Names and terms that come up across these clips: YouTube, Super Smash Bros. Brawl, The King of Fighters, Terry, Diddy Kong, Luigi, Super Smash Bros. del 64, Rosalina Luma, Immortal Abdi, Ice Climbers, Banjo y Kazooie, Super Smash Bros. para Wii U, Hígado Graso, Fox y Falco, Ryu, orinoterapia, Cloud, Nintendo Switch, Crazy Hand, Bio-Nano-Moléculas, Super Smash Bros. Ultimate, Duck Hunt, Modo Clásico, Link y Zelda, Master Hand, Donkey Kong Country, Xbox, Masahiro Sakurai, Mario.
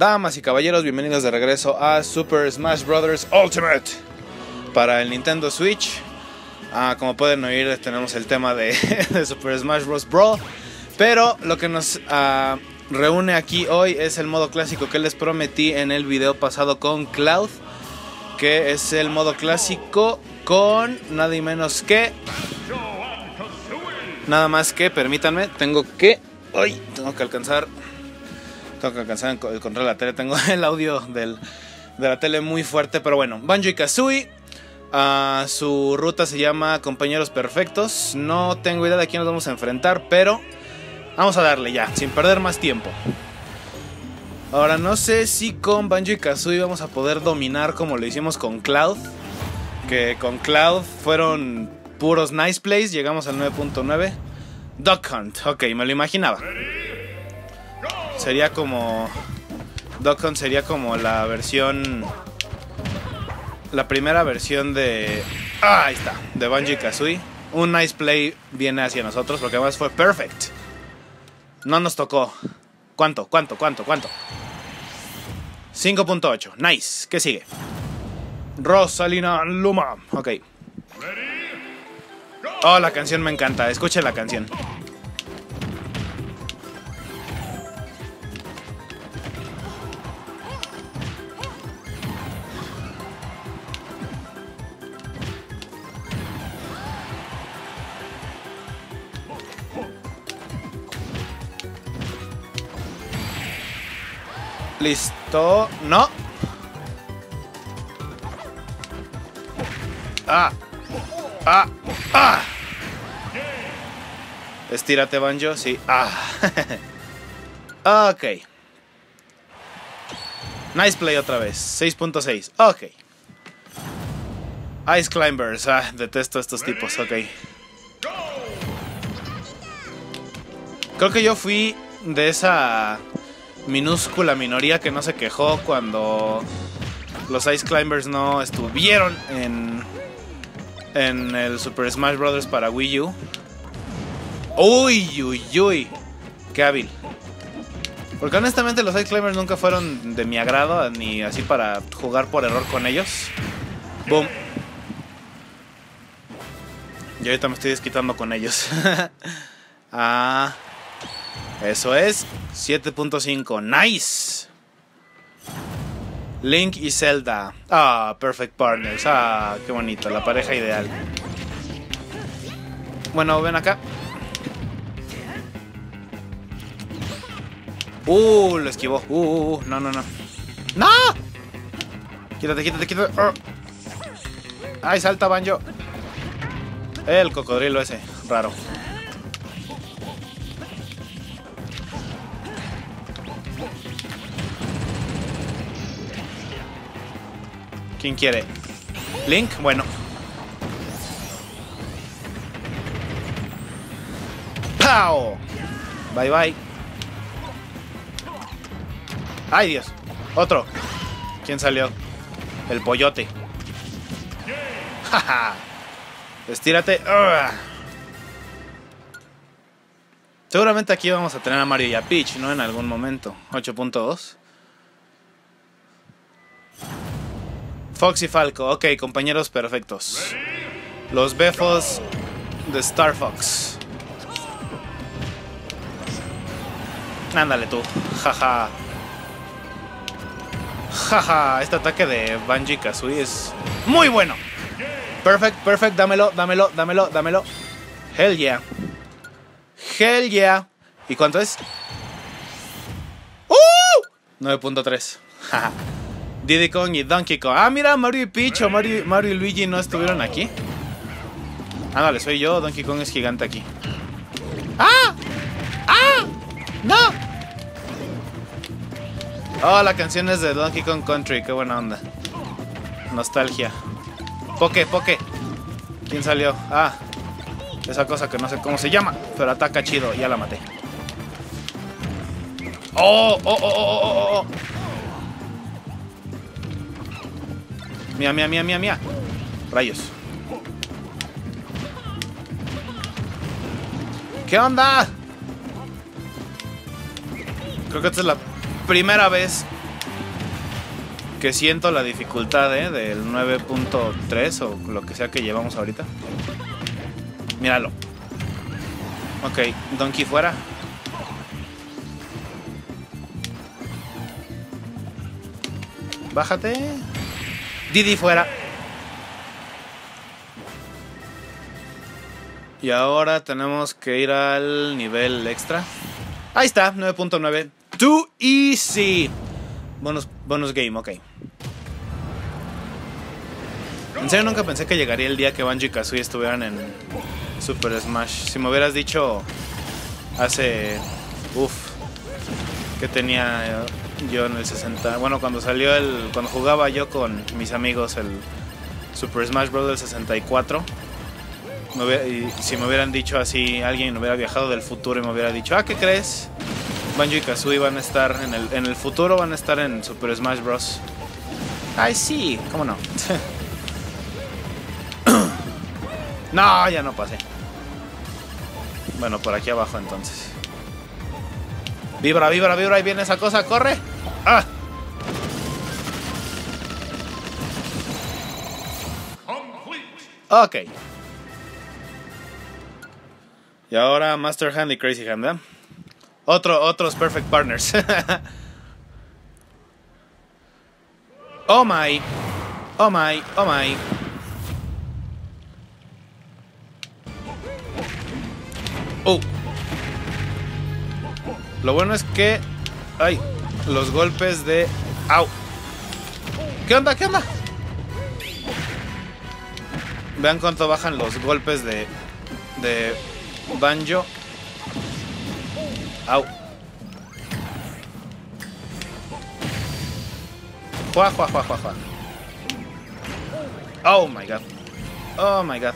Damas y caballeros, bienvenidos de regreso a Super Smash Bros. Ultimate para el Nintendo Switch. Como pueden oír, tenemos el tema de Super Smash Bros. Brawl. Pero lo que nos reúne aquí hoy es el modo clásico que les prometí en el video pasado con Cloud, que es el modo clásico con nada y menos que... Nada más que, permítanme, tengo que... ¡Ay! Tengo que alcanzar el control de la tele. Tengo el audio de la tele muy fuerte. Pero bueno, Banjo y Kazooie. Su ruta se llama Compañeros Perfectos. No tengo idea de quién nos vamos a enfrentar, pero vamos a darle ya, sin perder más tiempo. Ahora, no sé si con Banjo y Kazooie vamos a poder dominar como lo hicimos con Cloud. Que con Cloud fueron puros nice plays. Llegamos al 9.9. Duck Hunt, ok, me lo imaginaba. Sería como... Duck Hunt sería como la versión... La primera versión de... Ah, ahí está, de Banjo y Kazooie. Un nice play viene hacia nosotros porque además fue perfect. No nos tocó. ¿Cuánto? 5.8, nice, ¿qué sigue? Rosalina Luma, ok. Oh, la canción me encanta, escuchen la canción. Listo, no. Estírate, Banjo, sí. Ok. Nice play otra vez, 6.6, ok. Ice Climbers, detesto a estos tipos, ok. Creo que yo fui de esa minúscula minoría que no se quejó cuando los Ice Climbers no estuvieron en el Super Smash Bros. Para Wii U. Uy, qué hábil. Porque honestamente los Ice Climbers nunca fueron de mi agrado, ni así para jugar por error con ellos. Boom. Y ahorita me estoy desquitando con ellos. Eso es, 7.5, nice. Link y Zelda, perfect partners, qué bonito, la pareja ideal. Bueno, ven acá. Lo esquivó, no. ¡No! Quítate. Ay, salta, Banjo. El cocodrilo ese, raro. ¿Quién quiere? ¿Link? Bueno. ¡Pau! Bye bye. ¡Ay, Dios! Otro. ¿Quién salió? El pollote. ¡Jaja! Estírate. Seguramente aquí vamos a tener a Mario y a Peach, ¿no? En algún momento. 8.2. Fox y Falco, ok, compañeros perfectos. Los befos de Star Fox. Ándale tú, jaja. Jaja, este ataque de Banjo y Kazooie es muy bueno. Perfect, dámelo. Hell yeah. ¿Y cuánto es? 9.3, jaja. Diddy Kong y Donkey Kong. Mira, Mario y Peach o Mario y Luigi no estuvieron aquí. Vale, soy yo. Donkey Kong es gigante aquí. ¡No! La canción es de Donkey Kong Country. Qué buena onda. Nostalgia. Poke. ¿Quién salió? Esa cosa que no sé cómo se llama, pero ataca chido. Ya la maté. ¡Oh! Mía. Rayos. ¿Qué onda? Creo que esta es la primera vez que siento la dificultad del 9.3 o lo que sea que llevamos ahorita. Míralo. Ok, Donkey fuera. Bájate. Diddy fuera. Y ahora tenemos que ir al nivel extra. Ahí está, 9.9. Too easy. Bonus game, ok. En serio, nunca pensé que llegaría el día que Banjo y Kazooie estuvieran en Super Smash. Si me hubieras dicho hace... que tenía yo en el 60... Bueno, cuando salió el... Cuando jugaba yo con mis amigos el Super Smash Bros. Del 64... si me hubieran dicho así, alguien hubiera viajado del futuro y me hubiera dicho, ah, ¿qué crees? Banjo y Kazooie van a estar en el futuro, van a estar en Super Smash Bros. Ay, sí, cómo no. No, ya no pasé. Bueno, por aquí abajo entonces. Vibra, vibra, vibra, ahí viene esa cosa, corre. ¡Ah! Ok. Y ahora Master Hand y Crazy Hand, ¿verdad? Otros perfect partners. Oh my. Oh my. Oh my. Lo bueno es que... Ay, los golpes de... Au. ¿Qué onda? ¿Qué onda? Vean cuánto bajan los golpes de Banjo. Au. Jua, jua, jua, jua, jua. Oh my god. Oh my god.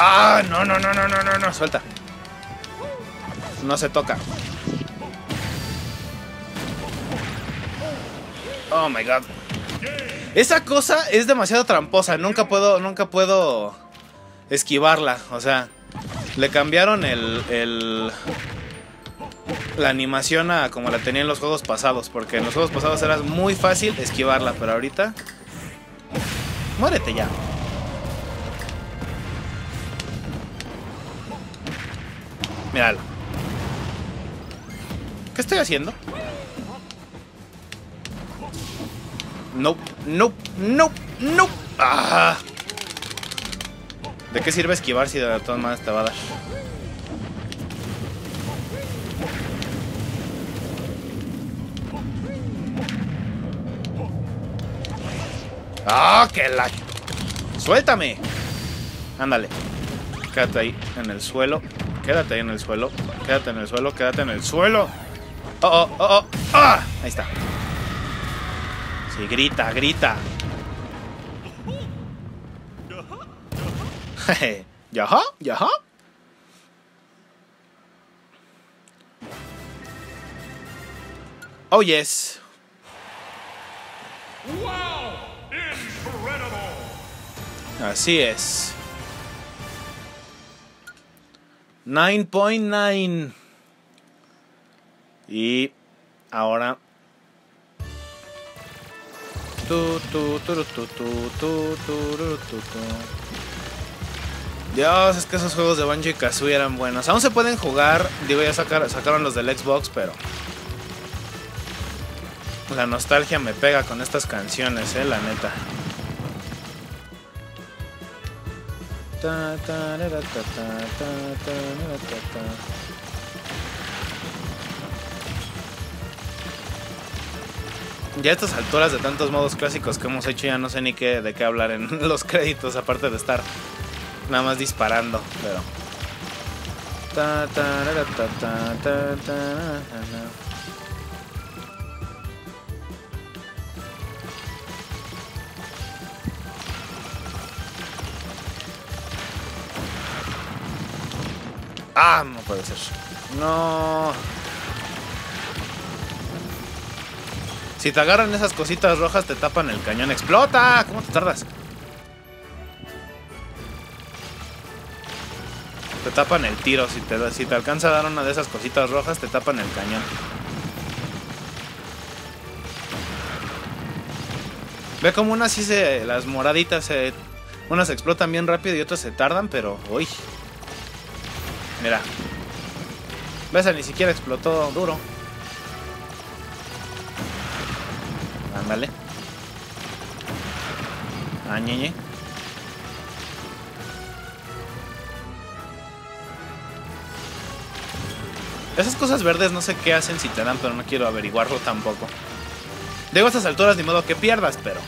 Ah, no, no, no, no, no, no, no. Suelta. No se toca. Oh my god. Esa cosa es demasiado tramposa, nunca puedo esquivarla, o sea, le cambiaron la animación a como la tenía en los juegos pasados, porque en los juegos pasados era muy fácil esquivarla, pero ahorita... Muérete ya. Míralo. ¿Qué estoy haciendo? Nope, nope, nope, nope. Ah. ¿De qué sirve esquivar si de todas maneras te va a dar? ¡Ah, qué la! ¡Suéltame! Ándale. Quédate ahí en el suelo. Quédate ahí en el suelo. Quédate en el suelo. Quédate en el suelo. ¡Oh, oh, oh, oh! ¡Ah! Ahí está. Y grita, grita. Yaja, yaja. Oh, yes. Así es. 9.9. Y ahora... Dios, es que esos juegos de Banjo y Kazooie eran buenos. Aún se pueden jugar. Digo, ya sacaron los del Xbox, pero... La nostalgia me pega con estas canciones, la neta. Ya a estas alturas de tantos modos clásicos que hemos hecho ya no sé ni de qué hablar en los créditos, aparte de estar nada más disparando, pero... Ah, no puede ser. No... Si te agarran esas cositas rojas, te tapan el cañón. ¡Explota! ¿Cómo te tardas? Te tapan el tiro. Si te alcanza a dar una de esas cositas rojas, te tapan el cañón. Ve como unas sí se... Las moraditas se... Unas explotan bien rápido y otras se tardan, pero... ¡Uy! Mira. ¿Ves? Ni siquiera explotó duro. Ándale. Añeñe. Esas cosas verdes no sé qué hacen, si te dan, pero no quiero averiguarlo tampoco. Digo, a estas alturas ni modo que pierdas, pero...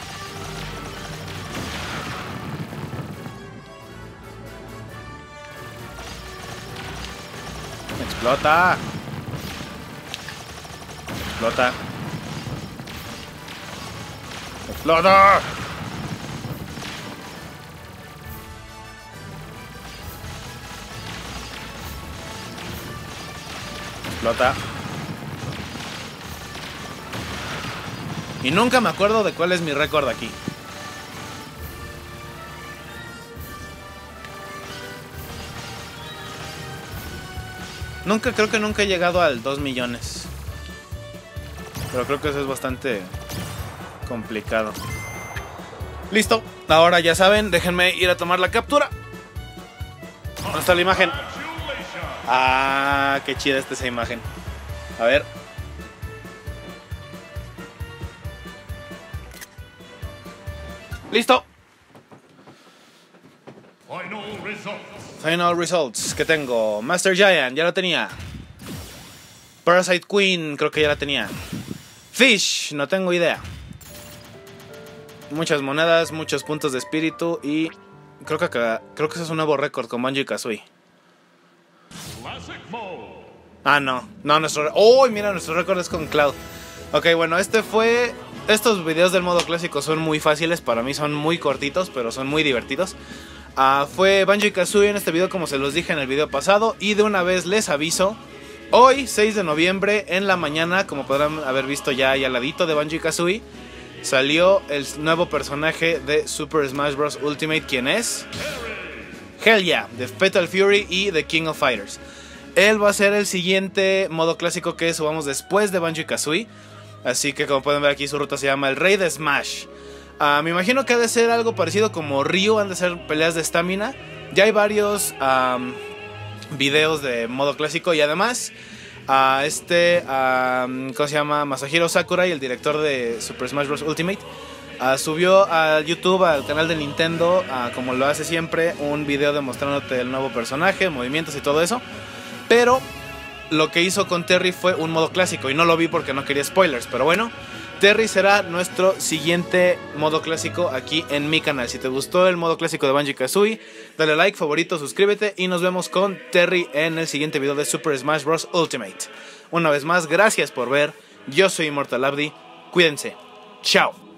¡Explota! ¡Explota! ¡Explota! ¡Explota! Y nunca me acuerdo de cuál es mi récord aquí. Nunca, creo que nunca he llegado al 2 millones. Pero creo que eso es bastante complicado. Listo. Ahora ya saben, déjenme ir a tomar la captura. ¿Dónde está la imagen? Ah, qué chida está esa imagen. A ver. ¡Listo! Final results. ¿Qué tengo? Master Giant, ya la tenía. Parasite Queen, creo que ya la tenía. Fish, no tengo idea. Muchas monedas, muchos puntos de espíritu y... Creo que ese es un nuevo récord con Banjo y Kazooie. Ah, no. No, nuestro... ¡Oh! Mira, nuestro récord es con Cloud. Ok, bueno, este fue... Estos videos del modo clásico son muy fáciles, para mí son muy cortitos, pero son muy divertidos. Fue Banjo y Kazooie en este video, como se los dije en el video pasado. Y de una vez les aviso, hoy 6 de noviembre en la mañana, como podrán haber visto ya ahí al ladito de Banjo y Kazooie, salió el nuevo personaje de Super Smash Bros. Ultimate, quien es... Hell Yeah, de Fatal Fury y The King of Fighters. Él va a ser el siguiente modo clásico que subamos después de Banjo y Kazooie. Así que como pueden ver aquí, su ruta se llama el Rey de Smash. Me imagino que ha de ser algo parecido como Ryu, han de ser peleas de estamina. Ya hay varios videos de modo clásico y además ¿cómo se llama? Masahiro Sakurai, el director de Super Smash Bros. Ultimate, subió a YouTube, al canal de Nintendo, como lo hace siempre, un video demostrándote el nuevo personaje, movimientos y todo eso. Pero... lo que hizo con Terry fue un modo clásico y no lo vi porque no quería spoilers, pero bueno, Terry será nuestro siguiente modo clásico aquí en mi canal. Si te gustó el modo clásico de Banjo y Kazooie, dale like, favorito, suscríbete y nos vemos con Terry en el siguiente video de Super Smash Bros. Ultimate. Una vez más, gracias por ver, yo soy Immortal Abdi, cuídense, chao.